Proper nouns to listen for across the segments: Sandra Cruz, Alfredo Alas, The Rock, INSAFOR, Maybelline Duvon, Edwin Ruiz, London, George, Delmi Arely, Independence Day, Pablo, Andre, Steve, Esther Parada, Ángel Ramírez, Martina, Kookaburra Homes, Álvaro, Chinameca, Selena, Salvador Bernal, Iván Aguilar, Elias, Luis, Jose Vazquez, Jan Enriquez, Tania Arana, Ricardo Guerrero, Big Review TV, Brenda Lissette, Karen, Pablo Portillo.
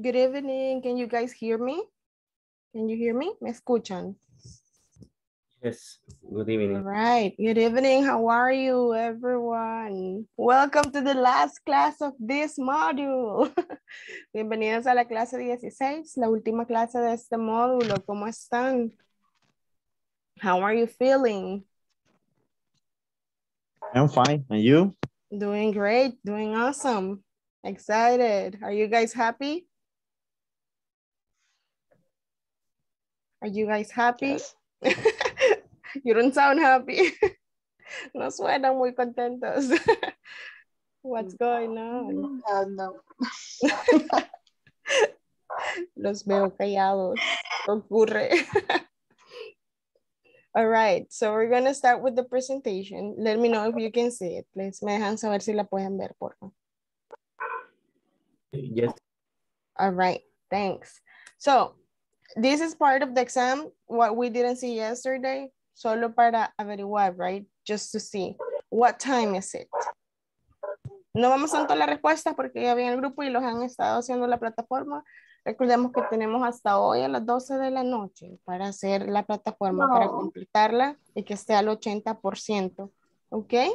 Good evening. Can you guys hear me? Can you hear me? ¿Me escuchan? Yes. Good evening. All right. Good evening. How are you, everyone? Welcome to the last class of this module. Bienvenidos a la clase 16, la última clase de este módulo. ¿Cómo están? How are you feeling? I'm fine. And you? Doing great. Doing awesome. Excited. Are you guys happy? Are you guys happy? Yes. You don't sound happy. No suenan muy contentos. What's going on? No. Los veo callados. Ocurre. All right, so we're going to start with the presentation. Let me know if you can see it, please. Me dejan saber si la pueden ver, por favor. Yes. All right, thanks. So, this is part of the exam, what we didn't see yesterday, solo para averiguar, right? Just to see, what time is it? No vamos a todas las respuestas porque ya había el grupo y los han estado haciendo la plataforma. Recordemos que tenemos hasta hoy a las 12 de la noche para hacer la plataforma, para completarla y que esté al 80%, okay?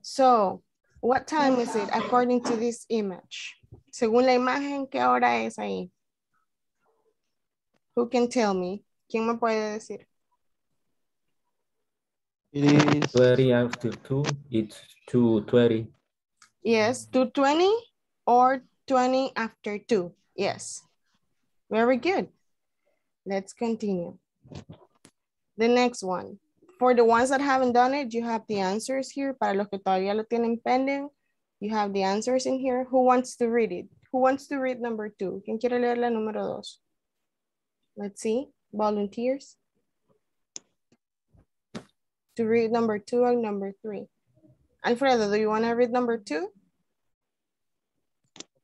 So, what time is it according to this image? Según la imagen, ¿qué hora es ahí? Who can tell me? ¿Quién me puede decir? It is 20 after 2. It's 2:20. Yes, 2:20 or 20 after 2. Yes. Very good. Let's continue. The next one. For the ones that haven't done it, you have the answers here. Para los que todavía lo tienen pending, you have the answers in here. Who wants to read it? Who wants to read number 2? ¿Quién quiere leer la número 2? Let's see, volunteers. To read number 2 and number 3. Alfredo, do you want to read number 2?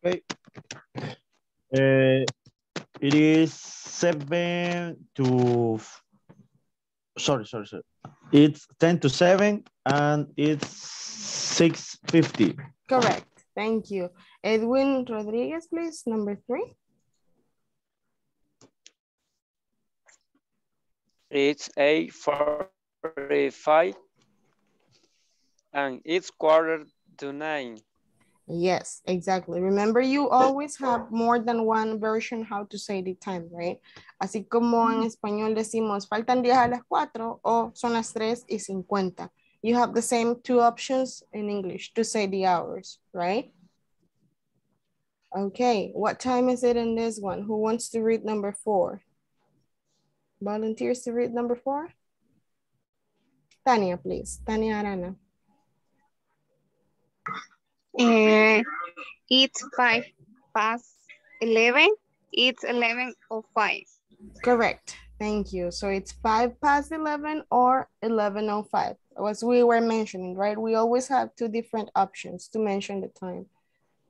Okay. It is 7 to, sorry. It's 10 to 7 and it's 6:50. Correct, thank you. Edwin Rodriguez, please, number 3. It's 8:45 and it's 8:45. Yes, exactly. Remember, you always have more than one version how to say the time, right? Así como en español decimos, faltan 10 a las 4 o son las 3:50. You have the same two options in English to say the hours, right? Okay, what time is it in this one? Who wants to read number 4? Volunteers to read number 4? Tania, please. Tania Arana. It's 5 past 11. It's 11:05. Correct. Thank you. So it's 5 past 11 or 11:05. As we were mentioning, right? We always have two different options to mention the time.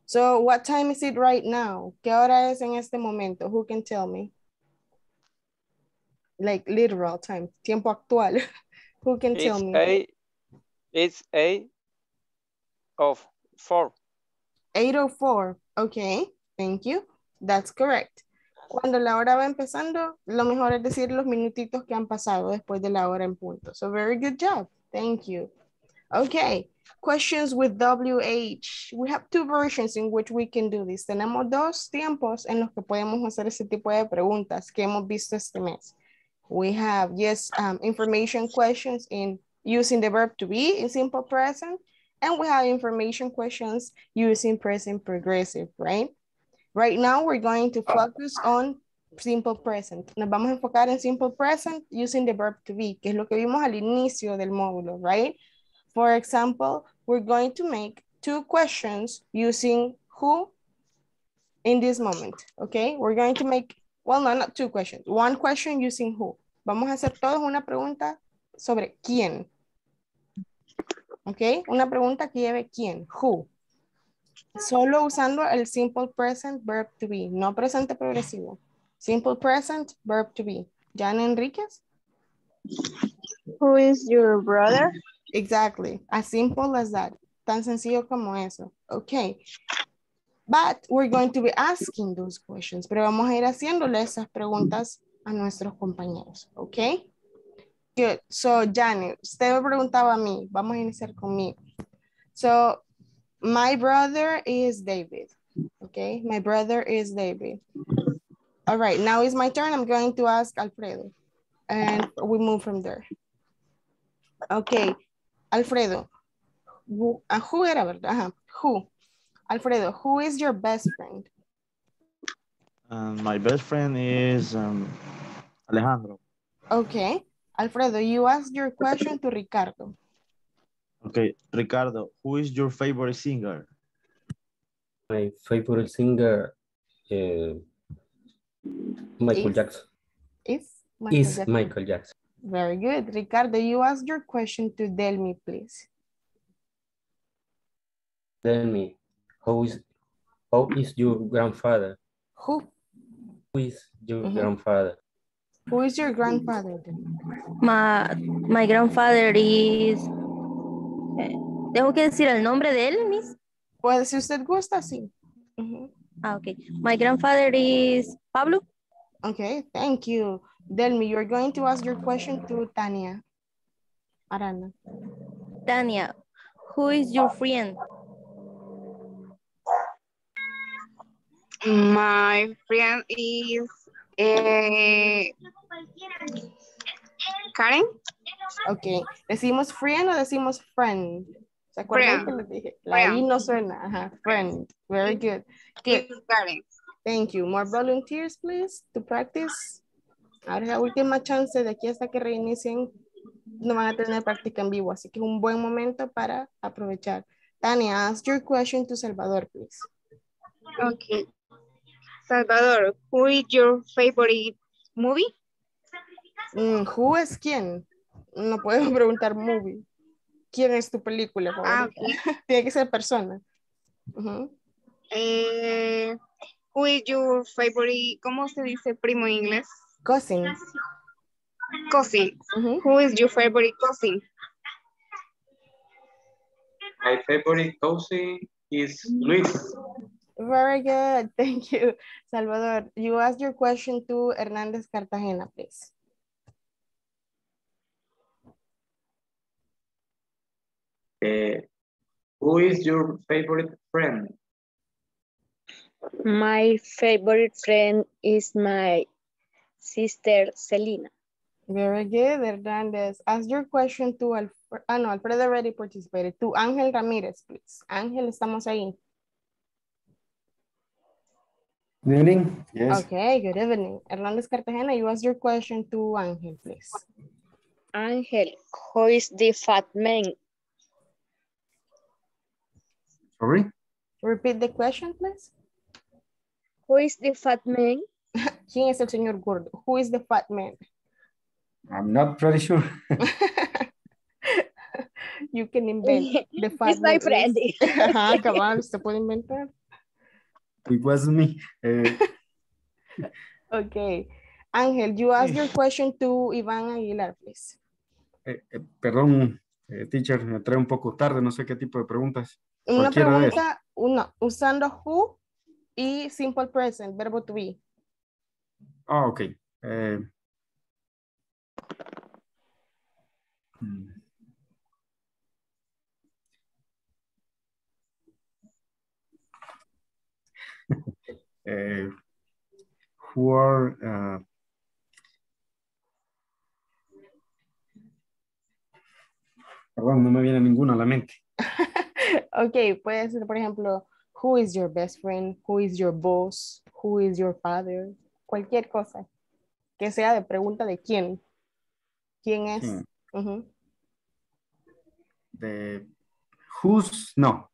So what time is it right now? ¿Qué hora es en este momento? Who can tell me? Like literal time, tiempo actual. Who can tell me? It's 8:04. 8:04, okay, thank you. That's correct. Cuando la hora va empezando, lo mejor es decir los minutitos que han pasado después de la hora en punto. So very good job, thank you. Okay, questions with WH. We have two versions in which we can do this. Tenemos dos tiempos en los que podemos hacer ese tipo de preguntas que hemos visto este mes. We have, yes, information questions in using the verb to be in simple present. And we have information questions using present progressive, right? Right now, we're going to focus on simple present. Nos vamos a enfocar en simple present using the verb to be, que es lo que vimos al inicio del módulo, right? For example, we're going to make two questions using who in this moment, okay? We're going to make, well, no, not two questions. One question using who. Vamos a hacer todos una pregunta sobre quién. Ok, una pregunta que lleve quién, who. Solo usando el simple present verb to be, no presente progresivo. Simple present verb to be. Jan Enriquez. Who is your brother? Exactly, as simple as that. Tan sencillo como eso. Ok. But we're going to be asking those questions. Pero vamos a ir haciéndole esas preguntas a nuestros compañeros. Okay? Good. So, Janet, usted me preguntaba a mí. Vamos a iniciar conmigo. So, my brother is David. Okay? My brother is David. All right. Now it's my turn. I'm going to ask Alfredo. And we move from there. Okay. Alfredo. Who era, verdad? Ajá. Who? Alfredo, who is your best friend? My best friend is Alejandro. Okay. Alfredo, you asked your question to Ricardo. Okay. Ricardo, who is your favorite singer? My favorite singer is Michael Jackson. Very good. Ricardo, you asked your question to Delmi, please. Delmi, how is your grandfather? Who is your grandfather? Who is your grandfather? My grandfather is... ¿Tengo que decir el nombre de él, Miss? Pues si usted gusta, sí. Ah, okay. My grandfather is Pablo. Okay, thank you. Delmi, you're going to ask your question to Tania Arana. Tania, who is your friend? My friend is Karen. Okay. ¿Decimos friend o decimos friend? ¿Se acuerdan que les dije? Ahí no suena. Ajá. Friend. Very good. Okay. Karen. Thank you. More volunteers, please, to practice. Ahora es la última chance. De aquí hasta que reinicien, no van a tener práctica en vivo. Así que es un buen momento para aprovechar. Tania, ask your question to Salvador, please. Okay. Salvador, who is your favorite movie? Who es quién? No podemos preguntar movie. ¿Quién es tu película favorita? Okay. Tiene que ser persona. Who is your favorite? ¿Cómo se dice primo en inglés? Cousin. Cousin. Who is your favorite cousin? My favorite cousin is Luis. Very good. Thank you, Salvador. You asked your question to Hernández Cartagena, please. Who is your favorite friend? My favorite friend is my sister, Selena. Very good, Hernández. Ask your question to Alfredo. Ah, no, Alfredo already participated. To Ángel Ramírez, please. Ángel, estamos ahí. Good evening. Yes. Okay, good evening. Hernández Cartagena, you asked your question to Ángel, please. Ángel, who is the fat man? Sorry? Repeat the question, please. Who is the fat man? ¿Quién es el señor gordo? Who is the fat man? I'm not pretty sure. You can invent the fat man. It's my friend. Come on, se puede inventar. It wasn't me. Okay. Ángel, you ask your question to Iván Aguilar, please. Perdón, teacher, me trae un poco tarde, no sé qué tipo de preguntas. Una pregunta, usando who y simple present, verbo to be. Ah, ok. Who are perdón, no me viene ninguna a la mente. Ok, puede ser por ejemplo who is your best friend, who is your boss, who is your father, cualquier cosa que sea de pregunta de quién es. De who's, no,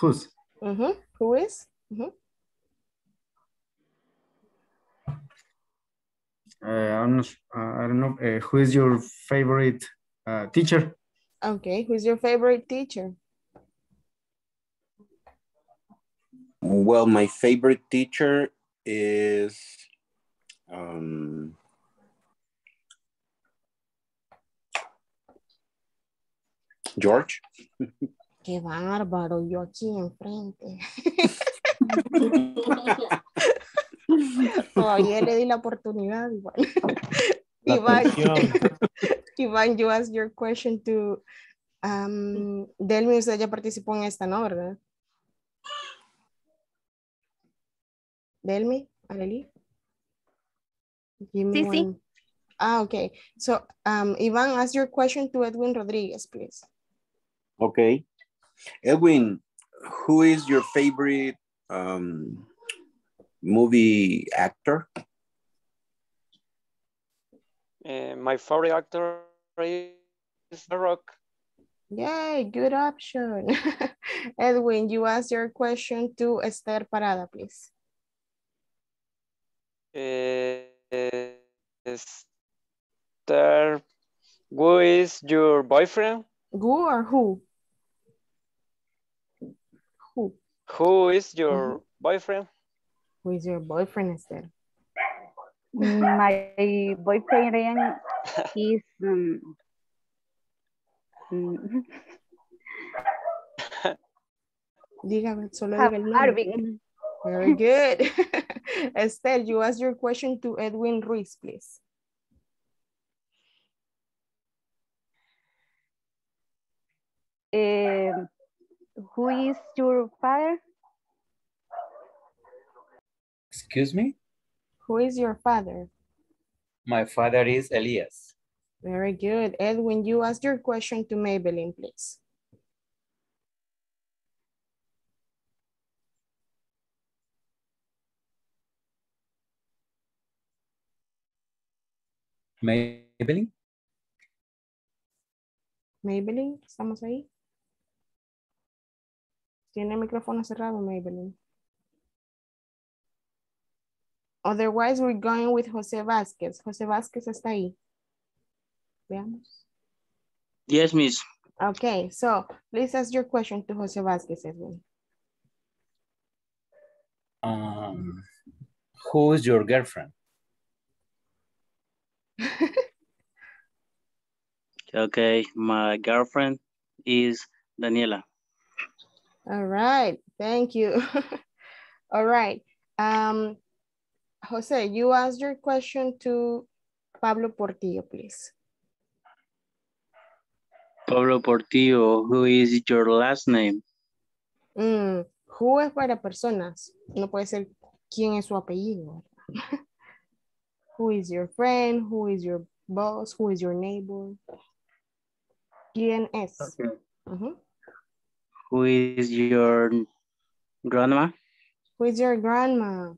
who's, who is. I don't know. Who is your favorite teacher? Okay, who is your favorite teacher? Well, my favorite teacher is George. Qué bárbaro, yo aquí enfrente. Todavía le di la oportunidad, igual. Iván, you asked your question to Delmi, usted ya participó en esta, ¿no? ¿Verdad? Delmi, Arely. Sí, sí. Ah, okay. So, Iván, ask your question to Edwin Rodriguez, please. Okay. Edwin, who is your favorite movie actor? My favorite actor is The Rock. Yay, good option. Edwin, you ask your question to Esther Parada, please. Esther, who is your boyfriend? Who or who? Who? Who is your boyfriend? Who is your boyfriend, Esther? My boyfriend is... Dígame, solo diga el nombre. Arvin. Very good. Esther, you ask your question to Edwin Ruiz, please. Who is your father? Excuse me? Who is your father? My father is Elias. Very good. Edwin, you ask your question to Maybelline, please. Maybelline? Maybelline, ¿estamos ahí? Tiene el micrófono cerrado, Maybelline. Otherwise, we're going with Jose Vazquez. Jose Vazquez está ahí. Veamos. Yes, miss. Okay, so please ask your question to Jose Vazquez, Edwin. Who is your girlfriend? Okay, my girlfriend is Daniela. All right, thank you. All right, Jose, you ask your question to Pablo Portillo, please. Pablo Portillo, who is your last name? Who es para personas, no puede ser quién es su apellido. Who is your friend? Who is your boss? Who is your neighbor? ¿Quién es? Okay. Who is your grandma? Who is your grandma?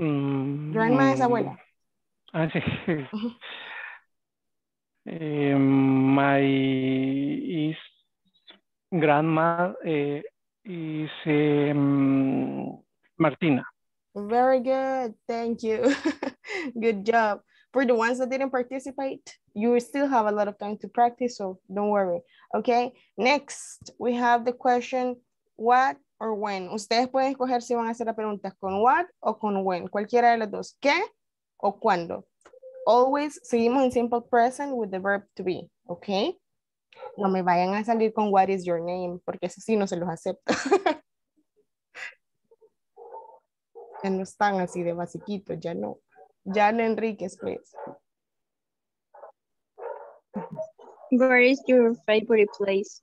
Grandma es abuela. My is grandma. Is Martina. Very good, thank you. Good job. For the ones that didn't participate, you still have a lot of time to practice, so don't worry. Okay, next we have the question, what or when? Ustedes pueden escoger si van a hacer las preguntas con what o con when. Cualquiera de las dos, ¿qué o cuándo? Always seguimos en simple present with the verb to be, okay? No me vayan a salir con what is your name, porque eso sí no se los acepto. Ya no están así de basiquitos, ya no. Jan Enriquez, please. Where is your favorite place?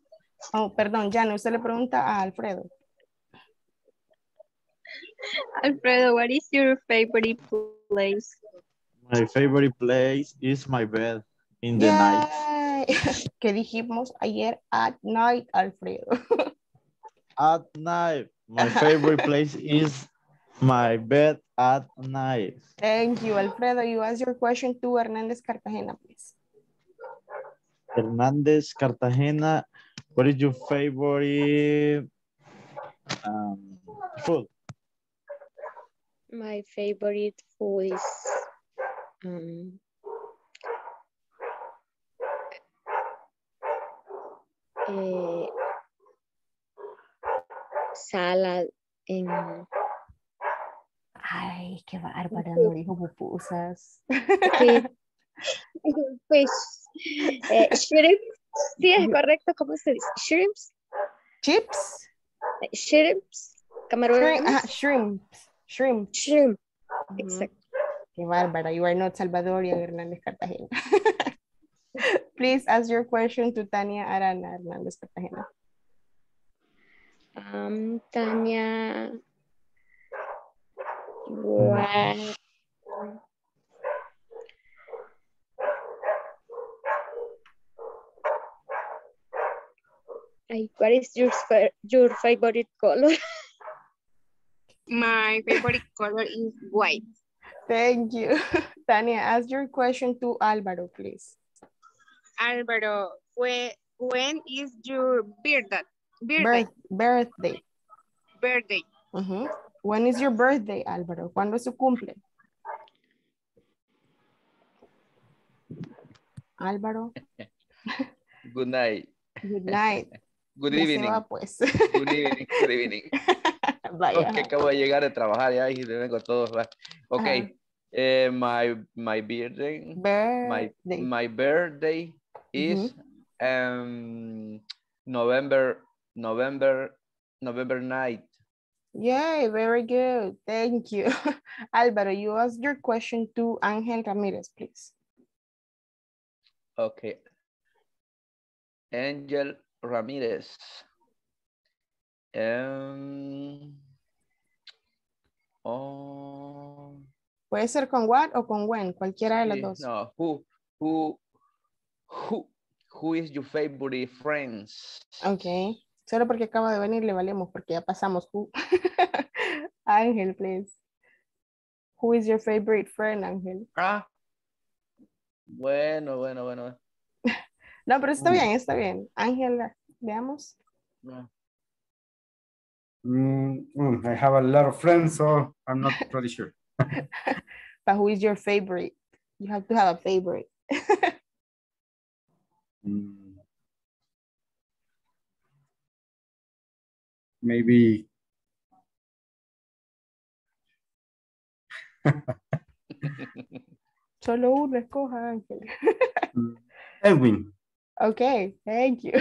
Oh, perdón, Jan, usted le pregunta a Alfredo. Alfredo, what is your favorite place? My favorite place is my bed in the night. Que dijimos ayer, at night, Alfredo. At night. My favorite place is my bed at night. Thank you, Alfredo. You ask your question to Hernández Cartagena, please. Hernández Cartagena, what is your favorite food? My favorite food is... salad en... Ay, qué bárbaro, no dijo pupusas. Fish. Shrimp Sí, es correcto. ¿Cómo se dice? Shrimps. Chips. Shrimps. Camarones. Shrimps. Shrimp. Shrimp. Exacto. Qué bárbara. You are not Salvadorian, Hernández Cartagena. Please ask your question to Tania Arana, Hernández Cartagena. Tania, what? What is your favorite color? My favorite color is white. Thank you. Tania, ask your question to Álvaro, please. Álvaro, when is your birthday? Birthday. Uh-huh. When is your birthday, Álvaro? ¿Cuándo es su cumple? Álvaro. Good night. Good night. Good evening. Va, pues. Good evening. Good evening. Vaya. Okay, acabo de llegar de trabajar ya y le vengo todos. Ok. My birthday. My birthday is November 9th. Yay, very good. Thank you. Álvaro, you ask your question to Ángel Ramírez, please. Okay. Ángel Ramírez. Puede ser con what o con when, cualquiera de las dos. No, who is your favorite friends? Okay. Solo porque acaba de venir le valemos porque ya pasamos who. Ángel, please. Who is your favorite friend, Ángel? Bueno. No, pero está bien. Ángela, veamos. Yeah. I have a lot of friends, so I'm not pretty sure. But who is your favorite? You have to have a favorite. Maybe. Solo uno escoja, Ángel. Edwin. Okay, thank you.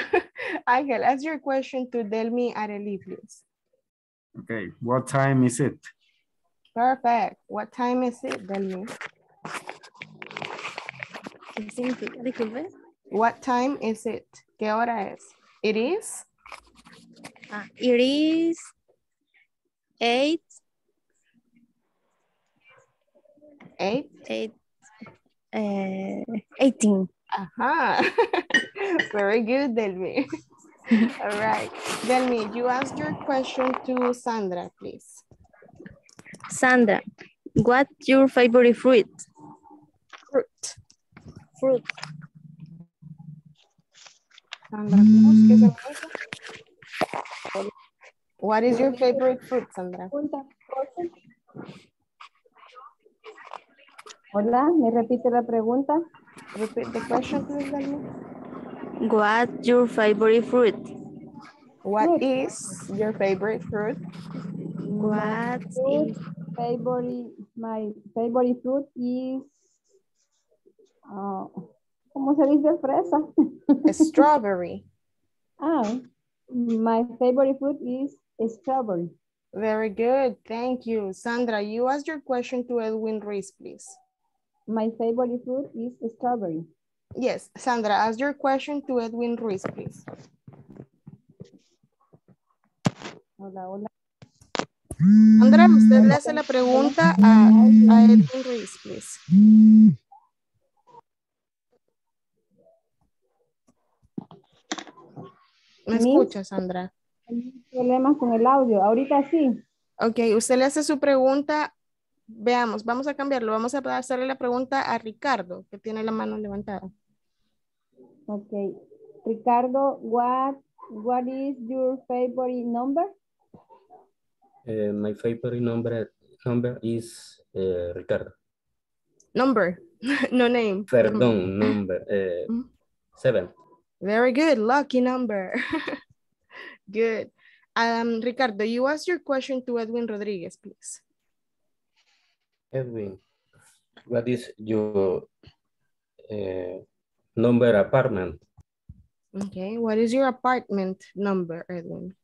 Ángel, ask your question to Delmi Arely, please. Okay, what time is it? Perfect. What time is it, Delmi? What time is it? ¿Qué hora es? It is? It is 8. 8? 8. 18. Very good, Delmi. All right. Delmi, you ask your question to Sandra, please. Sandra, what's your favorite fruit? Fruit. Sandra, what is your favorite fruit, Sandra? Hola, ¿me repite la pregunta? Repeat the question, please, Delmi. What's your favorite fruit? What is your favorite fruit? My favorite fruit is... ¿Cómo se dice fresa? Strawberry. My favorite fruit is strawberry. Very good. Thank you. Sandra, you ask your question to Edwin Ruiz, please. My favorite fruit is strawberry. Yes, Sandra, ask your question to Edwin Ruiz, please. Hola. Sandra, usted le hace la pregunta a Edwin Ruiz, please. ¿Me escucha, Sandra? Hay problemas con el audio, ahorita sí. Ok, usted le hace su pregunta. Veamos, vamos a cambiarlo. Vamos a hacerle la pregunta a Ricardo, que tiene la mano levantada. Ok. Ricardo, what is your favorite number? My favorite number is Ricardo. Number, no name. Perdón, number. 7. Very good, lucky number. Good. Ricardo, you ask your question to Edwin Rodriguez, please. Edwin, what is your number apartment? Okay, what is your apartment number, Edwin?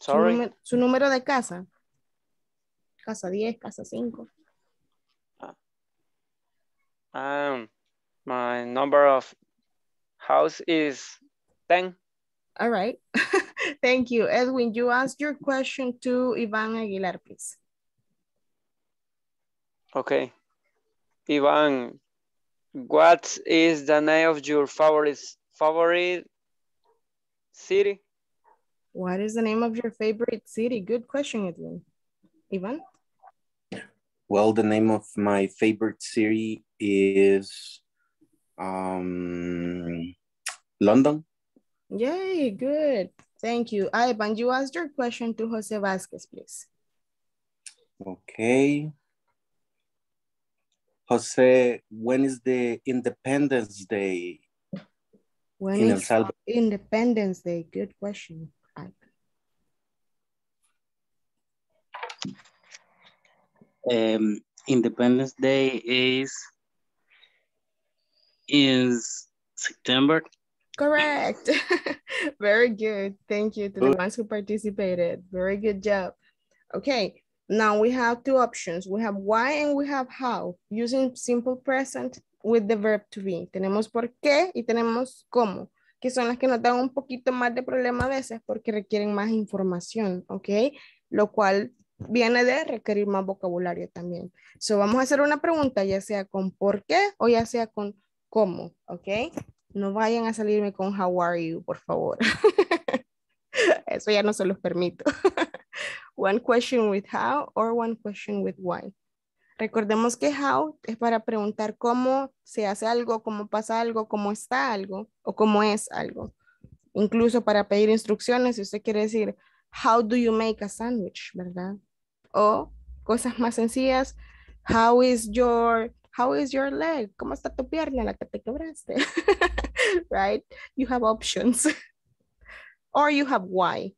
Sorry. Su número de casa. Casa 10, casa 5. My number of house is 10. All right. Thank you. Edwin, you ask your question to Iván Aguilar, please. Okay. Iván, what is the name of your favorite city? What is the name of your favorite city? Good question, Edwin. Iván? Well, the name of my favorite city is London. Yay, good. Thank you. Ivan, you asked your question to Jose Vazquez, please. Okay. Jose, when is the Independence Day? When is El Salvador? Independence Day? Good question. Independence Day is in September. Correct. Very good. Thank you to the ones who participated. Very good job. Okay. Now we have two options. We have why and we have how, using simple present with the verb to be. Tenemos por qué y tenemos cómo, que son las que nos dan un poquito más de problema a veces porque requieren más información, ¿ok? Lo cual viene de requerir más vocabulario también. So vamos a hacer una pregunta, ya sea con por qué o ya sea con cómo, ¿ok? No vayan a salirme con how are you, por favor. Eso ya no se los permito. One question with how or one question with why. Recordemos que how es para preguntar cómo se hace algo, cómo pasa algo, cómo está algo o cómo es algo. Incluso para pedir instrucciones, si usted quiere decir, how do you make a sandwich, ¿verdad? O cosas más sencillas, how is your leg? ¿Cómo está tu pierna, la que te quebraste? Right? You have options. Or you have why.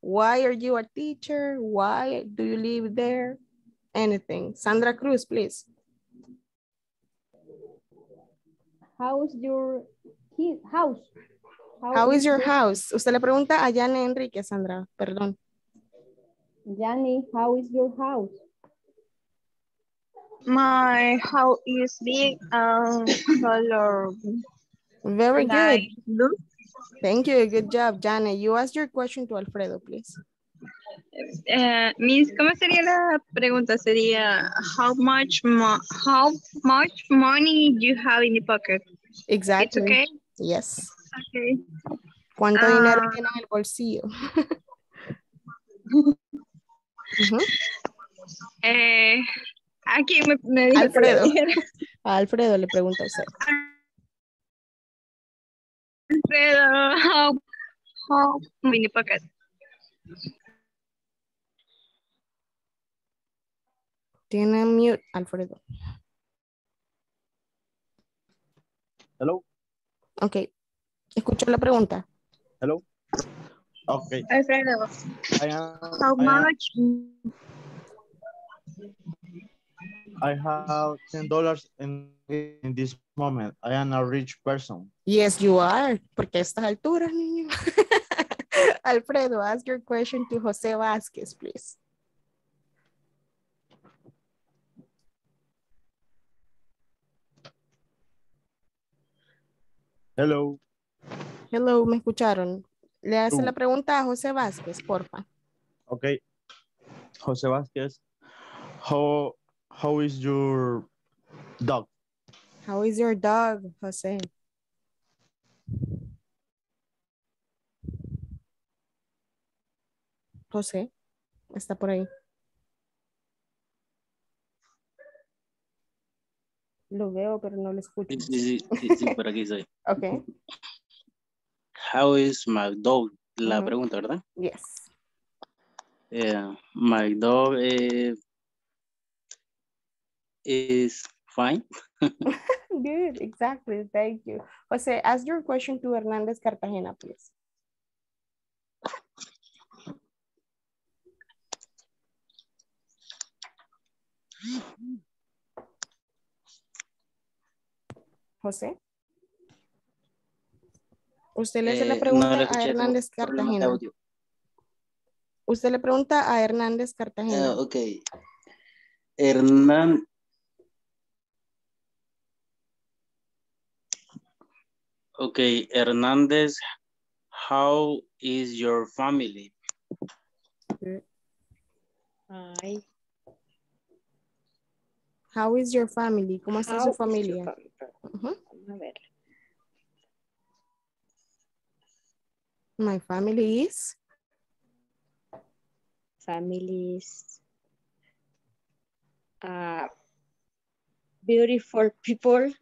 Why are you a teacher? Why do you live there? Anything. Sandra Cruz, please. How is your house? Usted le pregunta a Yanni Enrique, Sandra, perdón. Yanni, how is your house? My house is big and color. Very good. Blue. Thank you. Good job, Jane. You ask your question to Alfredo, please. Miss, ¿cómo sería la pregunta? Sería, how much money you have in the pocket? Exactly. It's okay? Yes. Okay. ¿Cuánto dinero tiene en el bolsillo? Uh-huh. Aquí me dijo Alfredo. A Alfredo le pregunta usted. How many pockets? Tiene mute, Alfredo. Hello. Okay. Escucho la pregunta. Hello. Okay. Alfredo. How much? I have $10 in this moment. I am a rich person. Yes, you are. Porque a estas alturas, niño. Alfredo, ask your question to Jose Vazquez, please. Hello. Hello, ¿me escucharon? Le hacen la pregunta a Jose Vazquez, porfa. Okay. Jose Vazquez, How is your dog? How is your dog, Jose? Jose, está por ahí. Lo veo, pero no lo escucho. Sí, por aquí soy. Okay. How is my dog? La pregunta, ¿verdad? Yes. My dog is fine. Good, exactly. Thank you. Jose, ask your question to Hernández Cartagena, please. José. Usted le hace la pregunta a Hernández Cartagena. Usted le pregunta a Hernández Cartagena. Ok. Hernández, how is your family? Hi. How is your family? ¿Cómo está su familia? A ver. My family is. Beautiful people.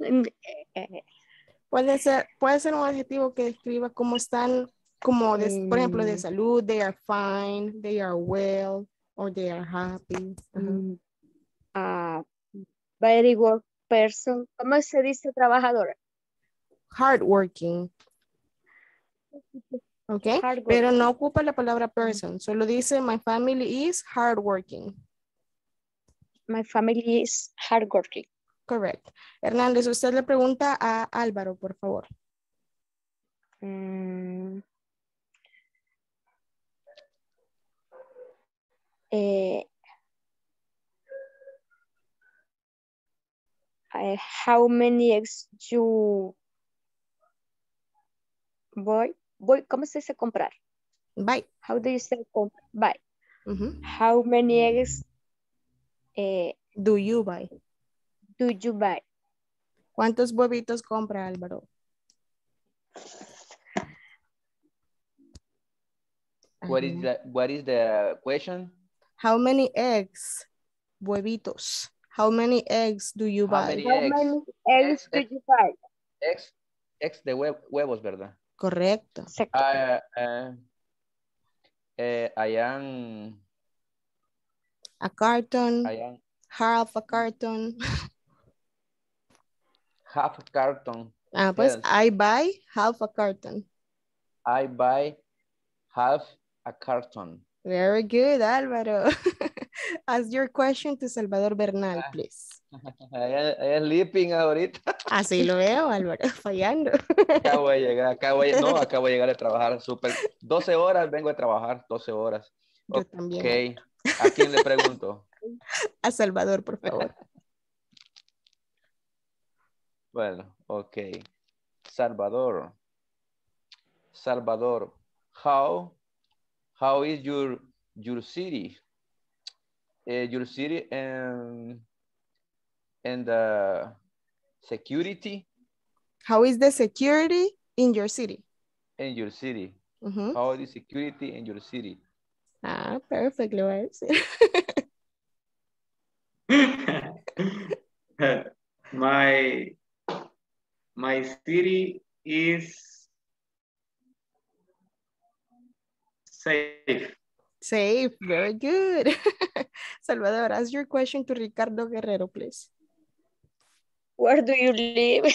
Puede ser un adjetivo que describa cómo están, como por ejemplo de salud, they are fine, they are well, or they are happy. Very work person. ¿Cómo se dice trabajadora? Hardworking. Ok, pero no ocupa la palabra person, solo dice my family is hardworking. My family is hardworking. Correct. Hernández, usted le pregunta a Álvaro, por favor. How many eggs you buy? ¿Cómo se dice comprar? Buy. How do you say buy? How many eggs do you buy? ¿Cuántos huevitos compra Álvaro? What is the question? How many eggs? Huevitos. How many eggs do you buy? How many eggs do you buy? Eggs de huevos, ¿verdad? Correcto. I am... A carton. Half a carton. Half a carton. Ah, pues, yes. I buy half a carton. I buy half a carton. Very good, Álvaro. Ask your question to Salvador Bernal, please. I am sleeping ahorita. Así lo veo, Álvaro, fallando. Acabo de llegar a trabajar súper. 12 horas vengo a trabajar, 12 horas. Yo también. Okay. ¿A quién le pregunto? A Salvador, por favor. Bueno, ok. Salvador, how is your city? Your city and the security? How is the security in your city? In your city. How is the security in your city? Ah, perfectly well. My city is safe. Safe, very good. Salvador, ask your question to Ricardo Guerrero, please. Where do you live?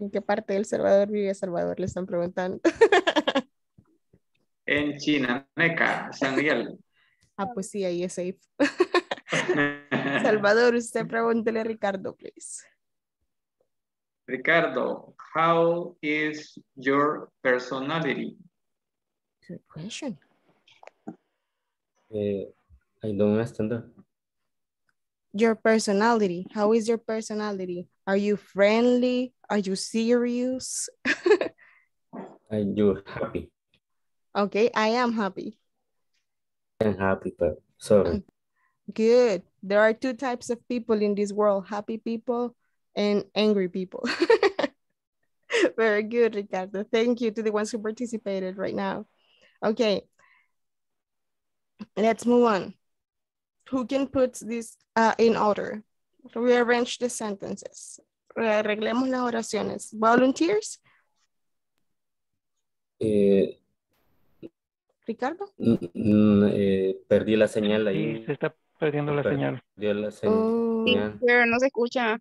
¿En qué parte del Salvador vive Salvador? Le están preguntando. En Chinameca, San Miguel. Ah, pues sí, ahí es safe. Salvador, usted pregúntele a Ricardo, please. Ricardo, how is your personality? Good question. I don't understand that. Your personality. How is your personality? Are you friendly? Are you serious? Are you happy? Okay, I am happy. I'm happy, but sorry. Good. There are two types of people in this world, happy people and angry people. Very good, Ricardo. Thank you to the ones who participated right now. Okay, let's move on. Who can put this in order? Rearrange the sentences. Rearreglemos las oraciones. Volunteers? Ricardo? Perdí la señal ahí. Sí, se está perdiendo la señal. Sí, pero no se escucha.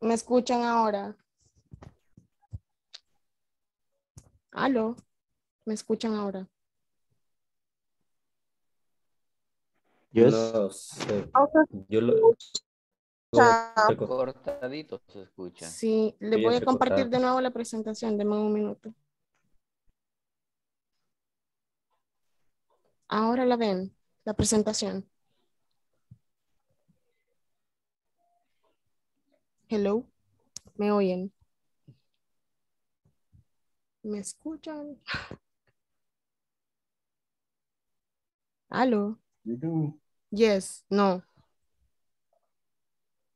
¿Me escuchan ahora? ¿Aló? ¿Me escuchan ahora? Yes. Cortadito se escucha. Sí, le voy a compartir de nuevo la presentación, denme un minuto. Ahora la ven, la presentación. Hello, ¿me oyen? ¿Me escuchan? Hello. You do. Yes, no.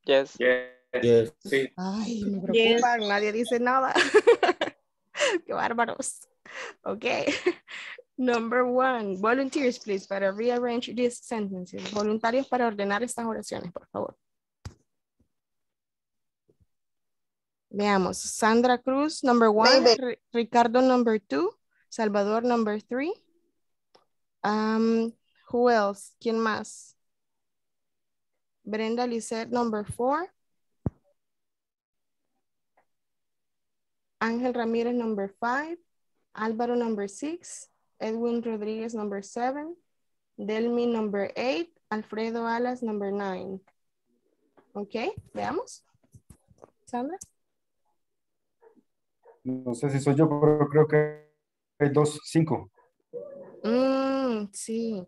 Yes. Yes. Sí. Ay, me preocupan, yes. Nadie dice nada. Qué bárbaros. Okay. Number one, volunteers, please, para rearrange these sentences. Voluntarios para ordenar estas oraciones, por favor. Veamos. Sandra Cruz, number one. Ricardo, number two. Salvador, number three. Who else? ¿Quién más? Brenda Lissette, number four. Ángel Ramírez, number five. Álvaro, number six. Edwin Rodriguez, number seven. Delmi, number eight. Alfredo Alas, number nine. Ok, veamos. Sandra. No sé si soy yo, pero creo que hay 2, 5. Sí.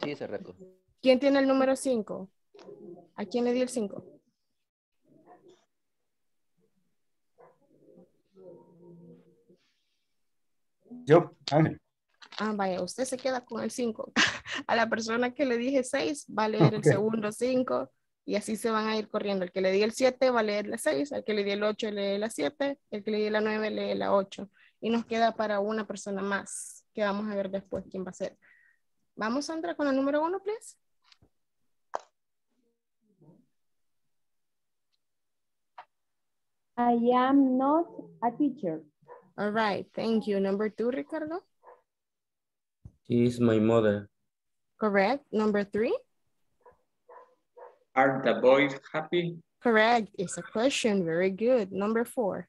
Sí, se reto. ¿Quién tiene el número 5? ¿A quién le dio el 5? Yo, Ángel. Ah, vaya, usted se queda con el 5. A la persona que le dije 6 va a leer el segundo 5 y así se van a ir corriendo. El que le di el 7 va a leer la 6, el que le di el 8 lee la 7, el que le di la 9 lee la 8. Y nos queda para una persona más, que vamos a ver después quién va a ser. Vamos, Sandra, con el número 1, please. I am not a teacher. All right, thank you. Number 2, Ricardo. She is my mother. Correct. Number 3. Are the boys happy? Correct. It's a question. Very good. Number 4.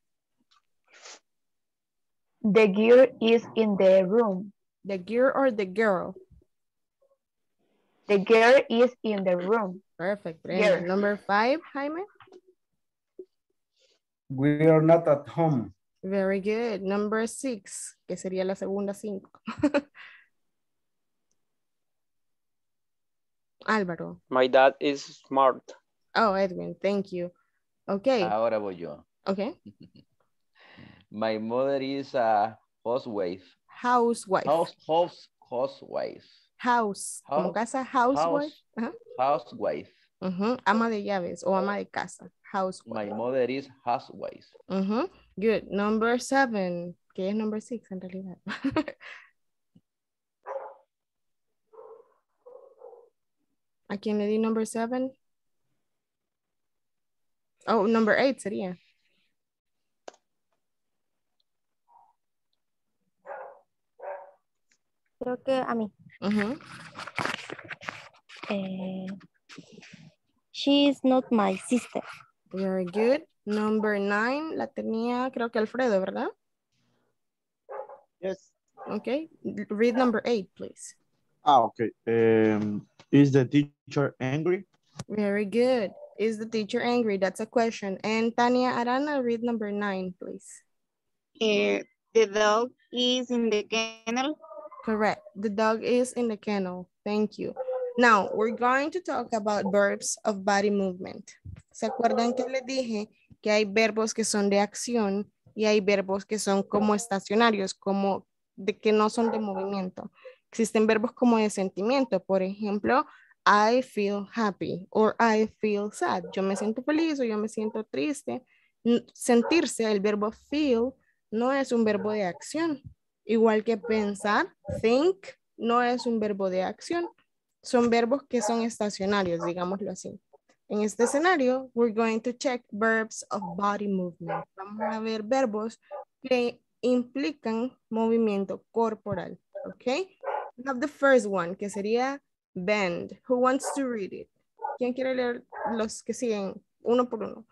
The girl is in the room. The girl or the girl? The girl is in the room. Perfect. Number 5, Jaime. We are not at home. Very good. Number 6, que sería la segunda 5. Álvaro. My dad is smart. Oh, Edwin, thank you. Okay. Ahora voy yo. Okay. My mother is a housewife. Housewife. Housewife. House. Como casa, housewife. Housewife. Ama de llaves o ama de casa. Housewife. My mother is housewife. Good. Number 7. Que es number 6 en realidad. ¿A quién le di number 7? Oh, number 8 sería. Creo que a mí. She is not my sister. Very good. Number 9 la tenía, creo que Alfredo, ¿verdad? Yes. Okay. Read number 8, please. Ah, okay. Is the teacher angry? Very good. Is the teacher angry? That's a question. And Tania Arana, read number 9, please. The dog is in the kennel. Correct. The dog is in the kennel. Thank you. Now, we're going to talk about verbs of body movement. ¿Se acuerdan que les dije que hay verbos que son de acción y hay verbos que son como estacionarios, como de que no son de movimiento? Existen verbos como de sentimiento, por ejemplo, I feel happy or I feel sad. Yo me siento feliz o yo me siento triste. Sentirse, el verbo feel, no es un verbo de acción. Igual que pensar, think, no es un verbo de acción. Son verbos que son estacionarios, digámoslo así. En este escenario, we're going to check verbs of body movement. Vamos a ver verbos que implican movimiento corporal, ¿ok? We have the first one, que sería bend. Who wants to read it? ¿Quién quiere leer los que siguen? Uno por uno.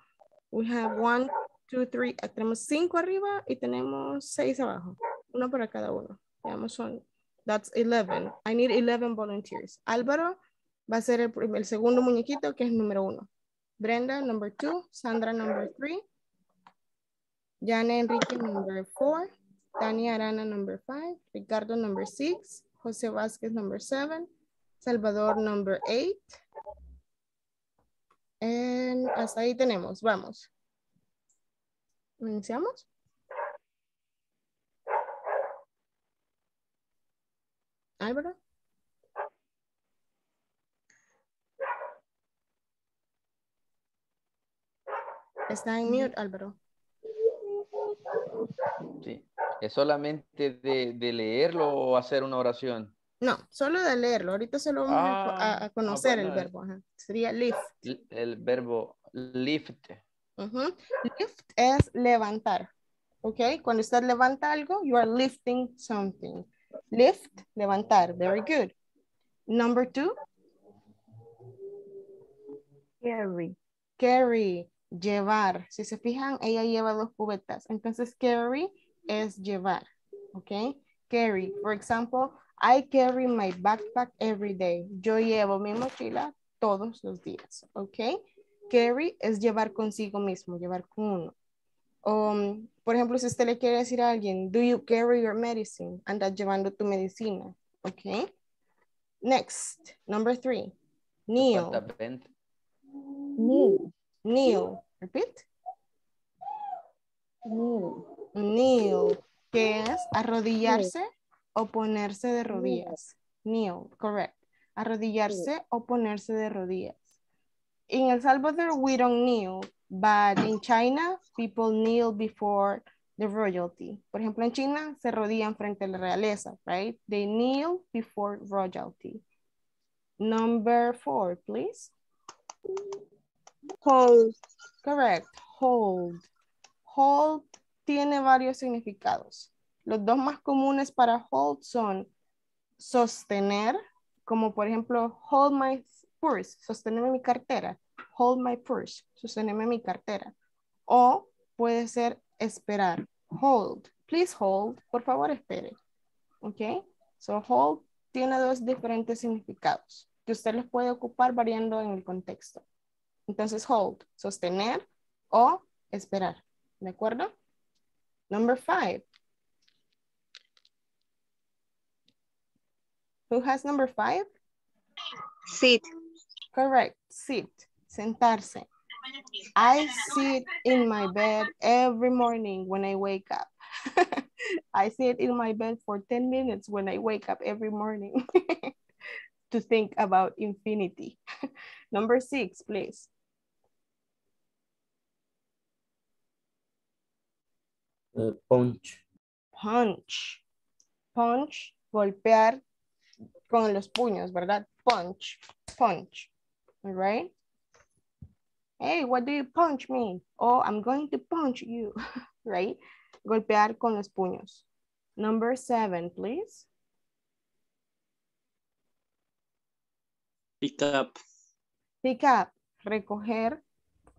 We have 1, 2, 3. Tenemos 5 arriba y tenemos 6 abajo. Uno para cada uno. Veamos, son... That's 11. I need 11 volunteers. Álvaro, va a ser el segundo muñequito, que es número 1. Brenda, number 2. Sandra, number 3. Jan Enrique, number 4. Tania Arana, number 5. Ricardo, number 6. Jose Vazquez, number 7. Salvador, number 8. And hasta ahí tenemos. Vamos. ¿Iniciamos? Álvaro. Está en mute, Álvaro. Sí. ¿Es solamente de leerlo o hacer una oración? No, solo de leerlo. Ahorita solo vamos a conocer el verbo. Ajá. Sería lift. El verbo lift. Uh-huh. Lift es levantar. Ok, cuando usted levanta algo, you are lifting something. Lift, levantar. Very good. Number 2. Carry. Carry, llevar. Si se fijan, ella lleva 2 cubetas. Entonces, carry es llevar. Ok. Carry. For example, I carry my backpack every day. Yo llevo mi mochila todos los días. Ok. Carry es llevar consigo mismo, llevar con uno. Por ejemplo, si usted le quiere decir a alguien, do you carry your medicine? Andas llevando tu medicina, ok. Next, number 3, kneel. Kneel. Kneel, repeat. Kneel. Kneel, que es arrodillarse o ponerse de rodillas. Kneel, correct. Arrodillarse o ponerse de rodillas. In El Salvador, we don't kneel. But in China, people kneel before the royalty. Por ejemplo, en China, se rodillan frente a la realeza, right? They kneel before royalty. Number 4, please. Hold. Correct, hold. Hold tiene varios significados. Los dos más comunes para hold son sostener, como por ejemplo, hold my purse, sostener mi cartera. Hold my purse, sosteneme mi cartera. O puede ser esperar, hold, please hold, por favor espere. Ok, so hold tiene 2 diferentes significados que usted los puede ocupar variando en el contexto. Entonces hold, sostener o esperar, ¿de acuerdo? Number 5. Who has number 5? Sit. Correct, sit. Sentarse. I sit in my bed every morning when I wake up. I sit in my bed for 10 minutes when I wake up every morning to think about infinity. Number 6, please. Punch. Punch. Punch, golpear con los puños, ¿verdad? Punch, punch, all right? Hey, what do you punch me? Oh, I'm going to punch you, right? Golpear con los puños. Number 7, please. Pick up. Pick up, recoger,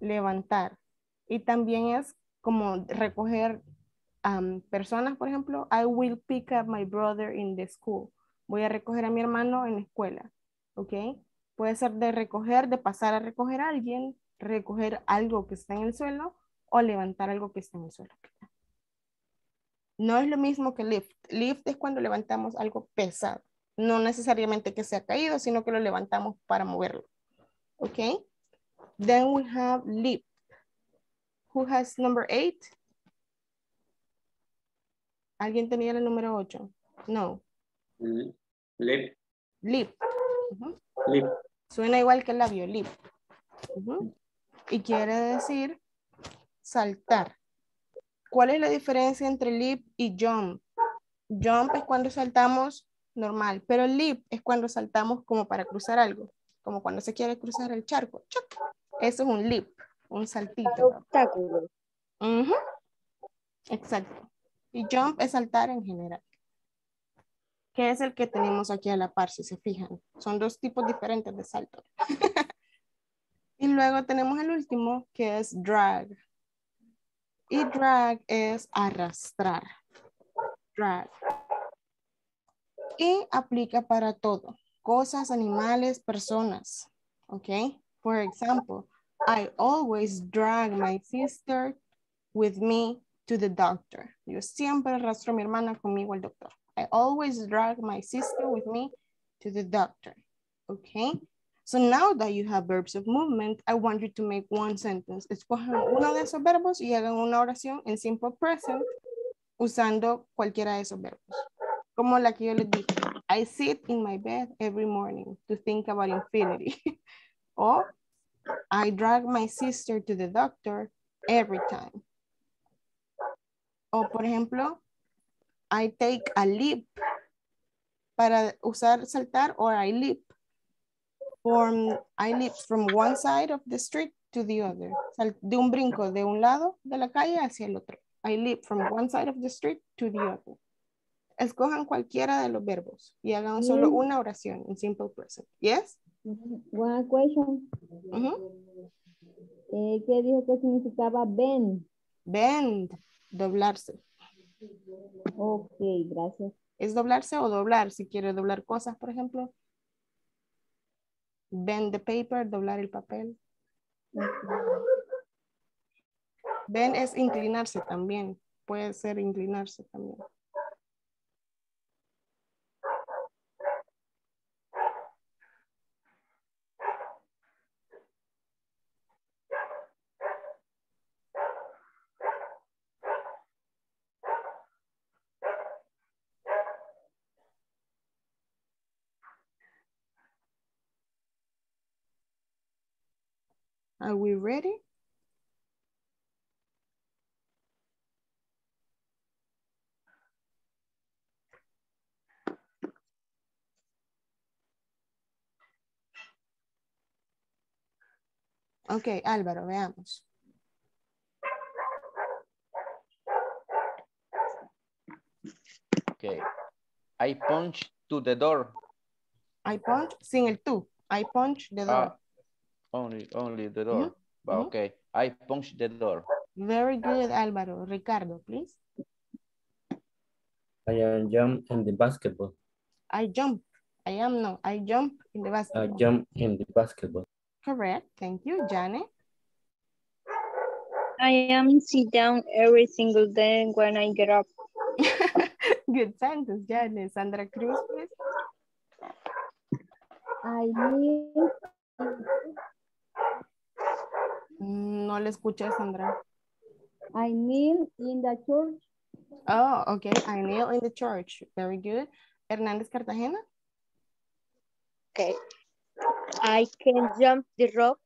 levantar. Y también es como recoger personas, por ejemplo, I will pick up my brother in the school. Voy a recoger a mi hermano en la escuela, ¿ok? Puede ser de recoger, de pasar a recoger a alguien, recoger algo que está en el suelo o levantar algo que está en el suelo. No es lo mismo que lift. Lift es cuando levantamos algo pesado. No necesariamente que se ha caído, sino que lo levantamos para moverlo. Ok. Then we have leap. Who has number 8? ¿Alguien tenía el número 8? No. Leap. Leap. Uh-huh. Leap. Suena igual que el labio, leap. Uh-huh. Y quiere decir saltar. ¿Cuál es la diferencia entre leap y jump? Jump es cuando saltamos normal, pero leap es cuando saltamos como para cruzar algo, como cuando se quiere cruzar el charco. ¡Chac! Eso es un leap, un saltito. Obstáculo. Uh-huh. Exacto. Y jump es saltar en general. Que es el que tenemos aquí a la par, si se fijan. Son 2 tipos diferentes de salto. Y luego tenemos el último, que es drag. Y drag es arrastrar. Drag. Y aplica para todo. cosas, animales, personas. Okay? For example, I always drag my sister with me to the doctor. Yo siempre arrastro a mi hermana conmigo al doctor. I always drag my sister with me to the doctor. Okay? So now that you have verbs of movement, I want you to make one sentence. Escojan uno de esos verbos y hagan una oración en simple present usando cualquiera de esos verbos. Como la que yo les dije. I sit in my bed every morning to think about infinity. O I drag my sister to the doctor every time. O por ejemplo, I take a leap para usar saltar or I leap. I leap from one side of the street to the other. De un brinco de un lado de la calle hacia el otro. I leap from one side of the street to the other. Escojan cualquiera de los verbos y hagan solo una oración en simple present. Yes? One question. ¿Qué dijo que significaba bend? Bend, doblarse. Ok, gracias. ¿Es doblarse o doblar? Si quiere doblar cosas, por ejemplo. Bend the paper, doblar el papel. Bend es inclinarse también. Puede ser inclinarse también. Are we ready? Okay, Álvaro, veamos. Okay. I punch to the door. I punch, sin el tú. I punch the door. Only the door. Okay, I punch the door. Very good, Álvaro. Ricardo, please. I jump in the basketball. I jump. I jump in the basketball. I jump in the basketball. Correct. Thank you, Janet. I sit down every single day when I get up. Good sentence, Janet. Sandra Cruz, please. No le escuché, Sandra. I kneel in the church. Oh, okay. I kneel in the church. Very good. Hernández Cartagena. Okay. I can jump the rope.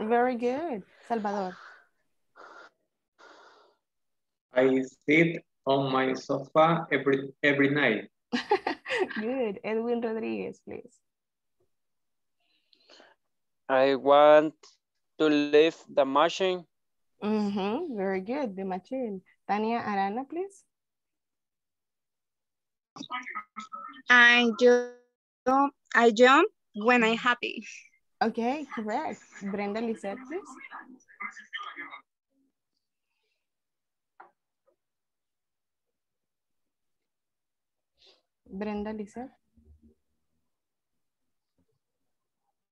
Very good. Salvador. I sit on my sofa every night. Good. Edwin Rodriguez, please. I want to lift the machine. Very good, the machine. Tania Arana, please. I jump when I'm happy. Okay, correct. Brenda Lissette, please. Brenda Lissette.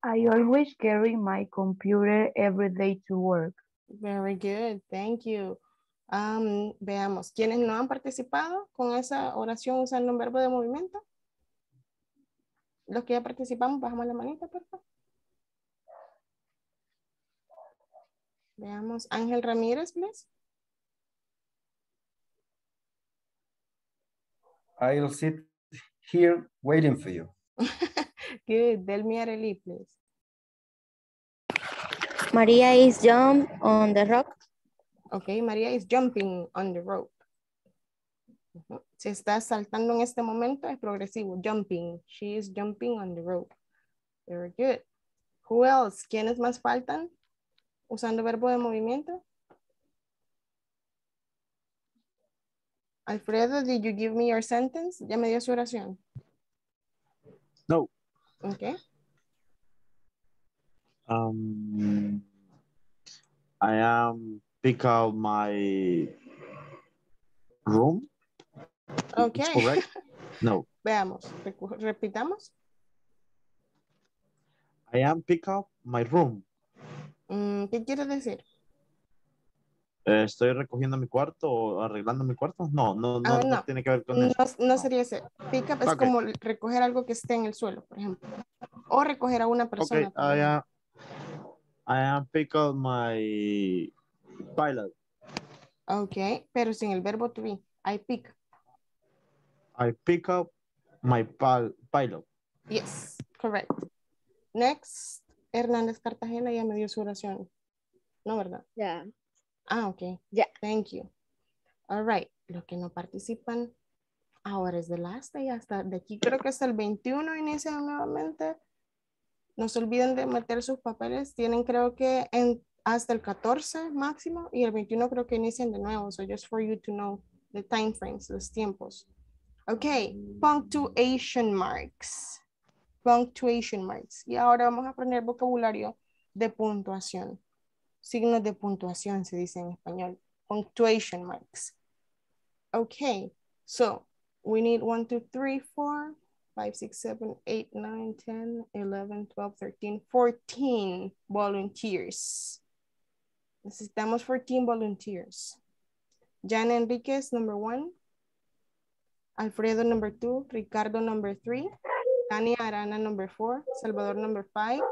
I always carry my computer every day to work. Very good, thank you. Veamos, ¿quiénes no han participado con esa oración usando un verbo de movimiento? Los que ya participamos, bajamos la manita, por favor. Veamos, Ángel Ramírez, please. I'll sit here waiting for you. Good. Delmi Arely, please. Maria is jump on the rock. Okay, Maria is jumping on the rope. Se está saltando en este momento, es progresivo. Jumping. She is jumping on the rope. Very good. Who else? ¿Quiénes más faltan? Usando verbo de movimiento. Alfredo, did you give me your sentence? ¿Ya me dio su oración? No. Okay. I am pick out my room. Okay. Correct? No. Veamos. Repitamos. I am pick up my room. ¿Qué quiere decir? ¿Estoy recogiendo mi cuarto o arreglando mi cuarto? No, tiene que ver con eso. No sería ese. Pick up es como recoger algo que esté en el suelo, por ejemplo. O recoger a una persona. Okay, I am pick up my pilot. Ok, pero sin el verbo to be. I pick up my pilot. Yes, correct. Next, Hernández Cartagena ya me dio su oración. ¿No, verdad? Yeah. Ah, ok. Yeah. Thank you. All right. Los que no participan, ahora es the last day. Hasta de aquí creo que hasta el 21 inician nuevamente. No se olviden de meter sus papeles. Tienen creo que hasta el 14 máximo y el 21 creo que inician de nuevo. So just for you to know the time frames, los tiempos. Ok. Punctuation marks. Punctuation marks. Y ahora vamos a aprender vocabulario de puntuación. Signos de puntuación se dice en español. Punctuation marks. Okay, so we need 1, 2, 3, 4, 5, 6, 7, 8, 9, 10, 11, 12, 13, 14 volunteers. Necesitamos 14 volunteers. Jan Enriquez, number 1. Alfredo, number 2. Ricardo, number 3. Tania Arana, number 4. Salvador, number 5.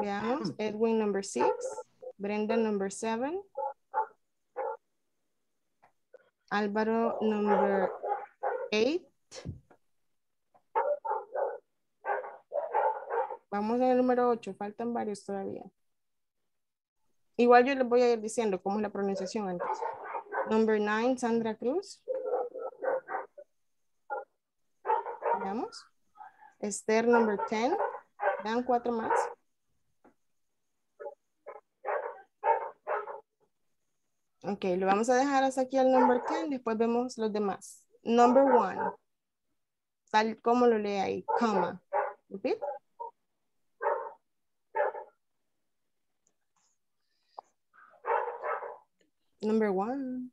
Veamos, Edwin, number 6. Brenda, number 7. Álvaro, number 8. Vamos al número 8, faltan varios todavía. Igual yo les voy a ir diciendo cómo es la pronunciación antes. Number 9, Sandra Cruz. Veamos. Esther, number 10. Dan 4 más. Ok, lo vamos a dejar hasta aquí al number 10, después vemos los demás. Number 1, tal como lo lee ahí, coma. Repeat. Number 1.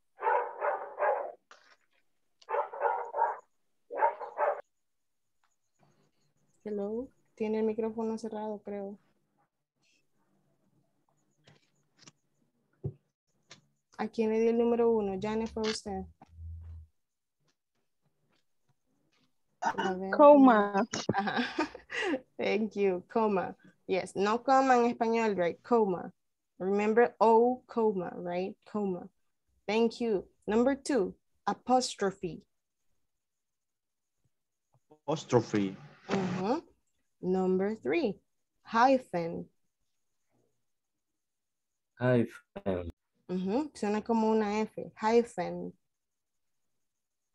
Hello, tiene el micrófono cerrado, creo. ¿A quién le dio el número 1? Janet, fue usted. Coma. Ajá. Thank you. Coma. Yes. No coma en español, right? Coma. Remember, oh, coma, right? Coma. Thank you. Number 2, apostrophe. Apostrophe. Uh-huh. Number 3, hyphen. Hyphen. Uh-huh. Suena como una F, hyphen.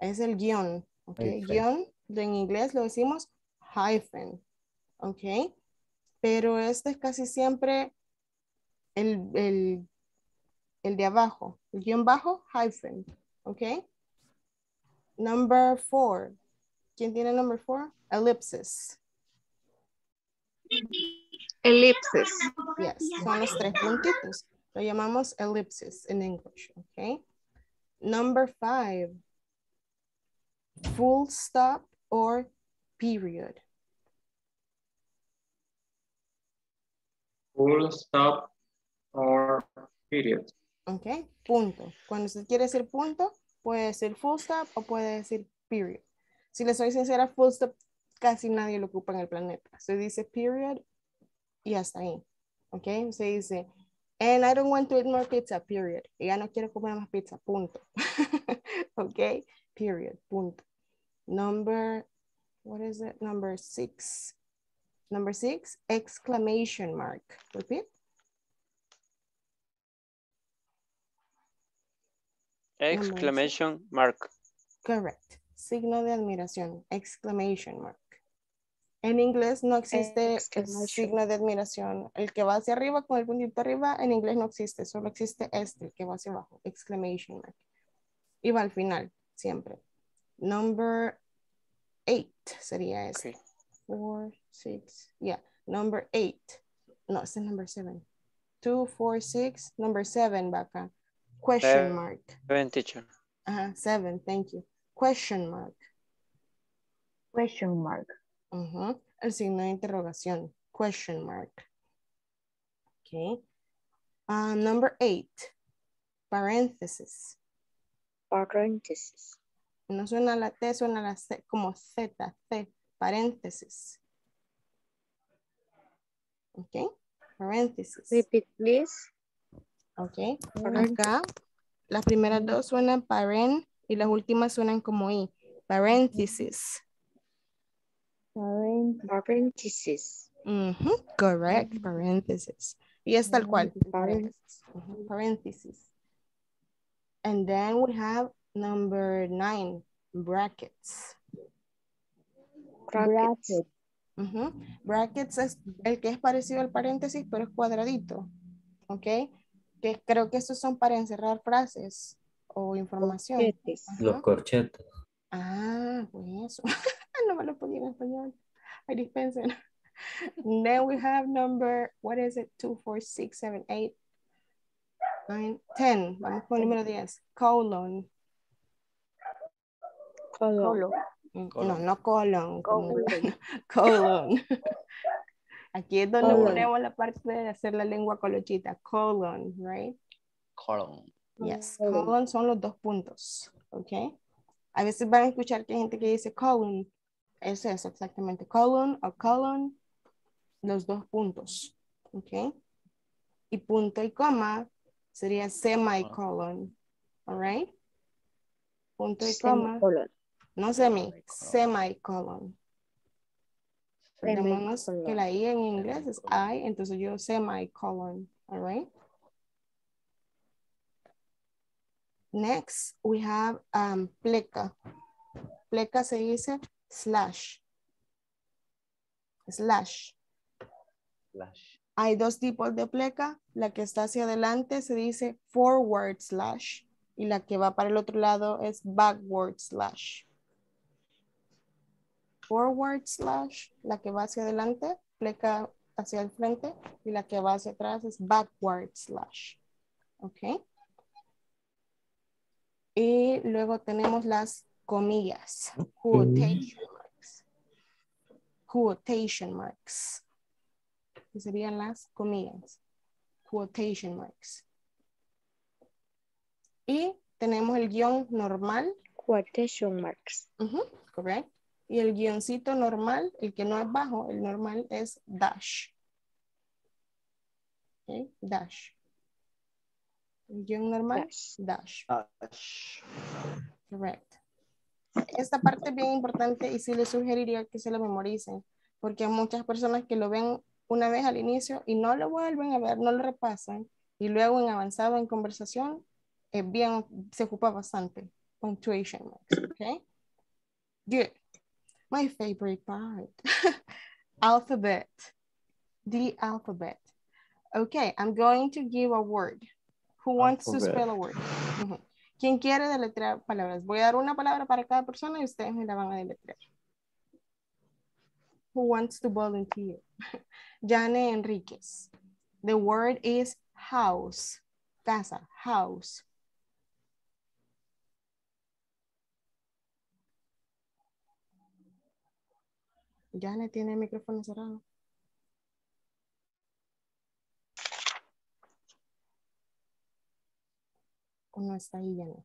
Es el guión, ok, hyphen. Guión, en inglés lo decimos hyphen, ok, pero este es casi siempre el de abajo, el guión bajo, hyphen, ok. Number 4, ¿quién tiene number 4? Elipsis. Elipsis. Yes, son los 3 puntitos. Lo llamamos ellipsis in English, okay? Number 5, full stop or period. Full stop or period. Okay, punto. Cuando usted quiere decir punto, puede decir full stop o puede decir period. Si le soy sincera, full stop casi nadie lo ocupa en el planeta. Se dice period y hasta ahí, okay? Se dice... And I don't want to eat more pizza, period. Y ya no quiero comer más pizza, punto. Okay, period, punto. Number 6. Number 6, exclamation mark. Repeat. Exclamation mark. Correct. Signo de admiración, exclamation mark. En inglés no existe el signo de admiración. El que va hacia arriba con el puntito arriba, en inglés no existe. Solo existe este, el que va hacia abajo. Exclamation mark. Y va al final, siempre. Number 8 sería este. 4, 6, yeah. Number 8. No, este es number 7. 2, 4, 6, number 7 va acá. Question mark. 7, teacher. Ajá, 7, thank you. Question mark. Question mark. Uh-huh. el signo de interrogación, question mark. Okay. Number 8, paréntesis. Paréntesis. No suena la T, suena la C, como Z, C, paréntesis. Okay, paréntesis. Repeat, please. Okay, acá las primeras dos suenan paren y las últimas suenan como I. Paréntesis. Paréntesis. Uh-huh. Correct, paréntesis. Y es tal cual. Paréntesis. Uh-huh. Paréntesis. And then we have number 9, brackets. Brackets. Uh-huh. Brackets es el que es parecido al paréntesis, pero es cuadradito. Ok. Que creo que estos son para encerrar frases o información. Corchetes. Los corchetes. Ah, pues eso. No me lo ponía en español. I dispensen. Then we have number, what is it? 2, 4, 6, 7, 8, 9, 10. Vamos con el número 10. Colon. Colon. No, no colon. Colon. Colon. Aquí es donde ponemos la parte de hacer la lengua colochita. Colon, right? Colon. Yes, colon son los dos puntos, ¿ok? A veces van a escuchar que hay gente que dice colon. Es eso, exactamente. Colon o colon, los dos puntos, ¿ok? Y punto y coma sería semicolon, all right? Punto y coma. Semicolon. No semi, semicolon. Recordémonos que la I en inglés es I, entonces yo semicolon, all right? Next, we have pleca. Pleca se dice slash. Slash. Slash. Hay dos tipos de pleca. La que está hacia adelante se dice forward slash y la que va para el otro lado es backward slash. Forward slash, la que va hacia adelante, pleca hacia el frente, y la que va hacia atrás es backward slash. Ok. Y luego tenemos las comillas, quotation marks. Quotation marks. Que serían las comillas. Quotation marks. Y tenemos el guión normal. Quotation marks. Uh-huh, correcto. Y el guioncito normal, el que no es bajo, el normal es dash. Okay, dash. El guion normal, dash. Dash. Correct. Esta parte es bien importante y sí les sugeriría que se lo memoricen, porque hay muchas personas que lo ven una vez al inicio y no lo vuelven a ver, no lo repasan, y luego en avanzado, en conversación, es bien, se ocupa bastante. Punctuation marks, okay? Good. My favorite part, alphabet, the alphabet. Okay, I'm going to give a word. Who wants alphabet to spell a word? Uh-huh. ¿Quién quiere deletrear palabras? Voy a dar una palabra para cada persona y ustedes me la van a deletrear. Who wants to volunteer? Jan Enriquez. The word is house. Casa, house. Ya le tiene el micrófono cerrado. No está ahí, ya no.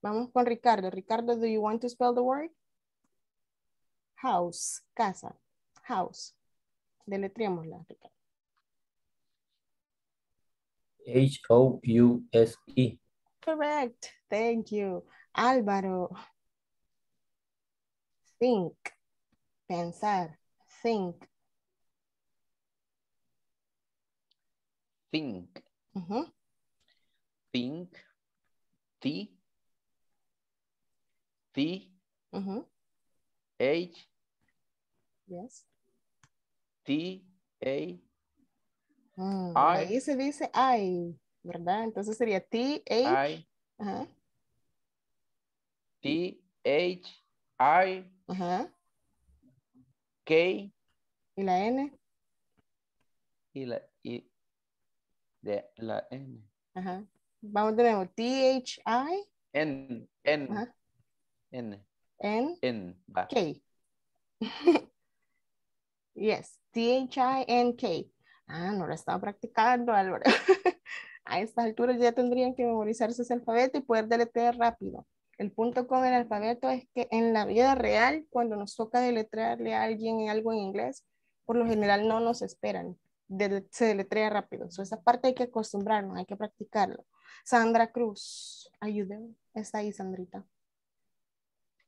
Vamos con Ricardo. Ricardo, do you want to spell the word? House, casa, house. Deletreémosla, Ricardo. H-O-U-S-E. Correct. Thank you. Álvaro. Think, pensar, think. Think. Uh-huh. Think, T, uh-huh. H, yes. T, A, I. Ahí se dice I, ¿verdad? Entonces sería T, H, I, uh-huh. T, H, I, ajá. K. ¿Y la N? Y de la N. Ajá. Vamos de nuevo. T-H-I. N. N. N. N. N. K. Yes, T-H-I-N-K. Ah, no lo estaba practicando, Álvaro. A estas alturas ya tendrían que memorizarse ese alfabeto y poder deletrear rápido. El punto con el alfabeto es que en la vida real, cuando nos toca deletrearle a alguien algo en inglés, por lo general no nos esperan. Se deletrea rápido. Entonces, esa parte hay que acostumbrarnos, hay que practicarlo. Sandra Cruz, ayúdeme. Está ahí, Sandrita.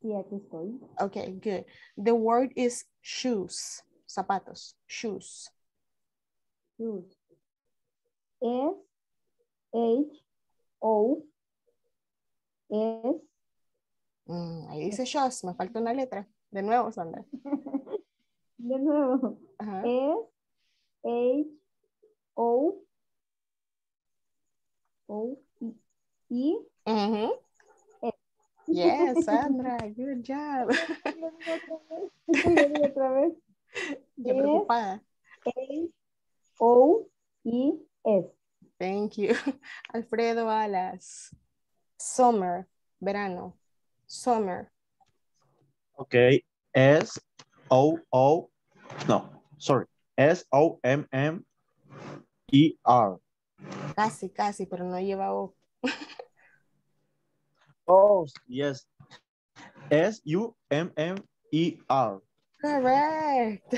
Sí, aquí estoy. Ok, good. The word is shoes. Zapatos. Shoes. Shoes. S-H-O-S. Ahí dice shoes. Me falta una letra. De nuevo, Sandra. De nuevo. Ajá. S-H-O-O-E. Uh-huh. Yes, Sandra, good job. Otra vez. Yo preocupada. O-E-S. Thank you. Alfredo Alas. Summer, verano. Summer. Okay, S-O-O, no, sorry. S-O-M-M-E-R. Casi, casi, pero no lleva O. Oh, yes. S-U-M-M-E-R. Correct.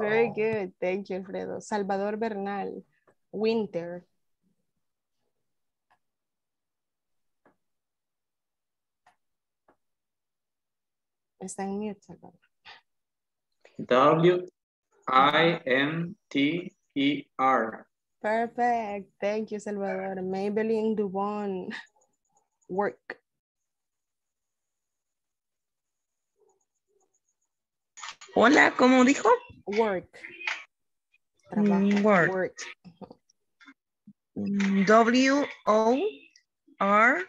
Very good. Thank you, Alfredo. Salvador Bernal. Winter. Está en mute, Salvador. W-I-N-T-E-R. Perfect. Thank you, Salvador. Maybelline Duvon. Work. Hola, ¿cómo dijo? Work. Trabajo. Work. Work. W-O-R.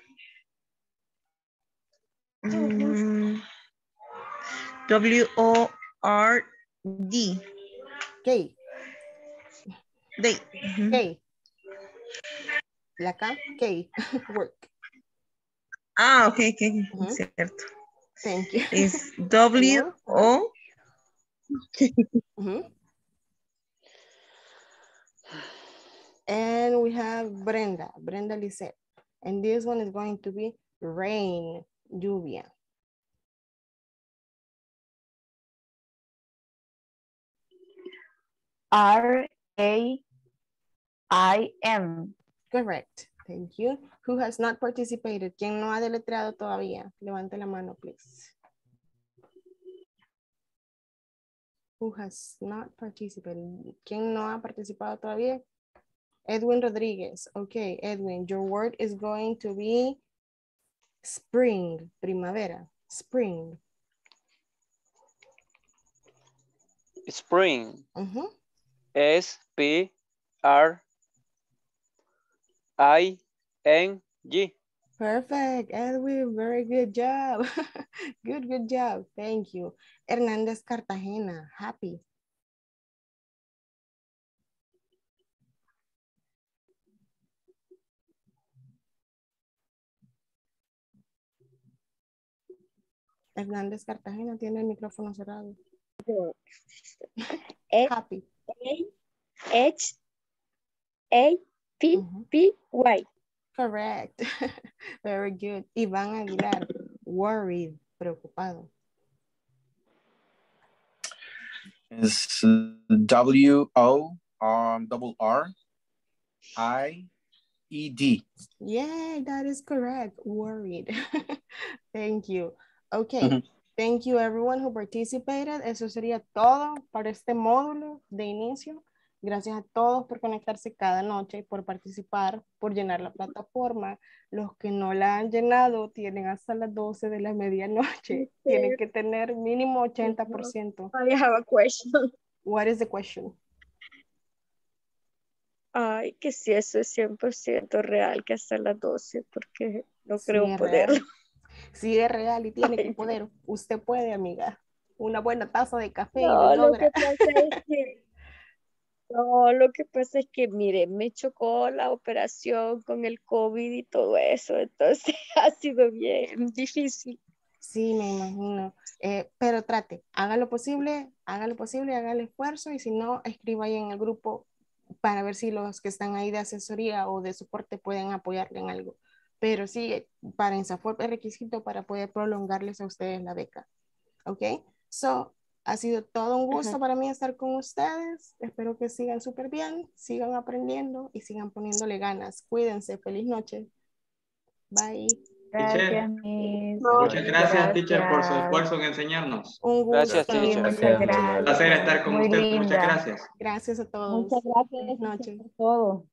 W-O-R-D. Day. Day. Day. La K. K. Work. Ah, okay, okay. Uh-huh. Cierto. Thank you. It's W-O. Mm-hmm. And we have Brenda Lissette, and this one is going to be rain, lluvia. R-A-I-N. Correct. Thank you. Who has not participated? ¿Quién no ha deletreado todavía? Levante la mano, please. Who has not participated? ¿Quién no ha participado todavía? Edwin Rodriguez. Okay, Edwin, your word is going to be spring, primavera, spring. Spring. Uh-huh. S-P-R-I-N-G. Perfect, Edwin, very good job. Good job, thank you. Hernández Cartagena, happy. Hernández Cartagena tiene el micrófono cerrado. Happy. H-A-P-P-Y. Correct. Very good. Iván Aguilar. Worried. Preocupado. It's W-O-R-R-I-E-D. Yeah, that is correct. Worried. Thank you. Okay. Mm-hmm. Thank you everyone who participated. Eso sería todo para este módulo de inicio. Gracias a todos por conectarse cada noche, por participar, por llenar la plataforma. Los que no la han llenado tienen hasta las 12 de la medianoche. Tienen que tener mínimo 80%. I have a question. What is the question? Ay, que si eso es 100% real, que hasta las 12, porque no creo sí, poderlo. Sí, es real y tiene que poder. Usted puede, amiga. Una buena taza de café no, y lo logra. No, lo que pasa es que, mire, me chocó la operación con el COVID y todo eso, entonces ha sido bien difícil. Sí, me imagino. Pero trate, haga lo posible, haga el esfuerzo y si no, escriba ahí en el grupo para ver si los que están ahí de asesoría o de soporte pueden apoyarle en algo. Pero sí, para INSAFOR es requisito para poder prolongarles a ustedes la beca. ¿Ok? So, ha sido todo un gusto para mí estar con ustedes. Espero que sigan súper bien, sigan aprendiendo y sigan poniéndole ganas. Cuídense. Feliz noche. Bye. Gracias, muchas gracias, teacher, por su esfuerzo en enseñarnos. Un gusto. Gracias, teacher. Un placer estar con ustedes. Muchas gracias. Gracias a todos. Muchas gracias por todo.